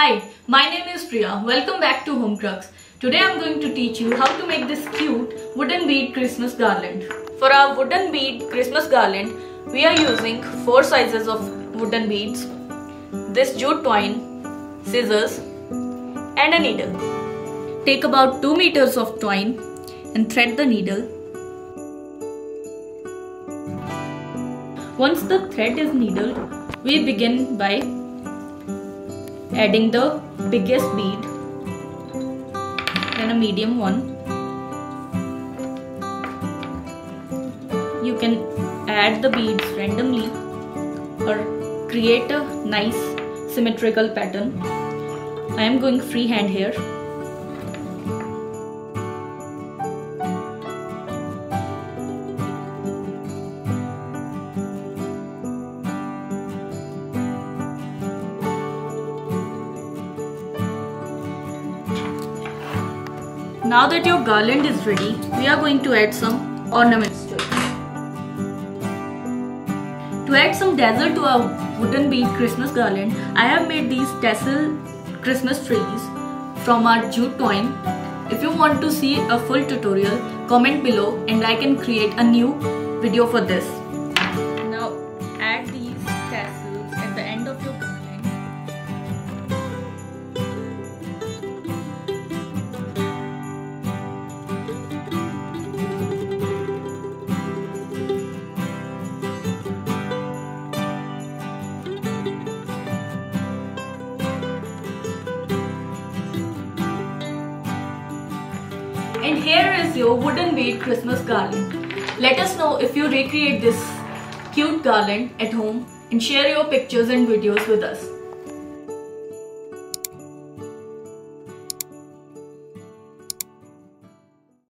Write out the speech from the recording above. Hi, my name is Priya. Welcome back to Homecrux. Today I'm going to teach you how to make this cute wooden bead Christmas garland. For our wooden bead Christmas garland, we are using 4 sizes of wooden beads, this jute twine, scissors and a needle. Take about 2 meters of twine and thread the needle. Once the thread is needled, we begin by adding the biggest bead and a medium one. You can add the beads randomly or create a nice symmetrical pattern. I am going freehand here. Now that your garland is ready, we are going to add some ornaments to it. To add some dazzle to our wooden bead Christmas garland, I have made these tassel Christmas trees from our jute twine. If you want to see a full tutorial, comment below and I can create a new video for this. Now add these tassels at the end of your garland. And here is your wooden bead Christmas garland. Let us know if you recreate this cute garland at home and share your pictures and videos with us.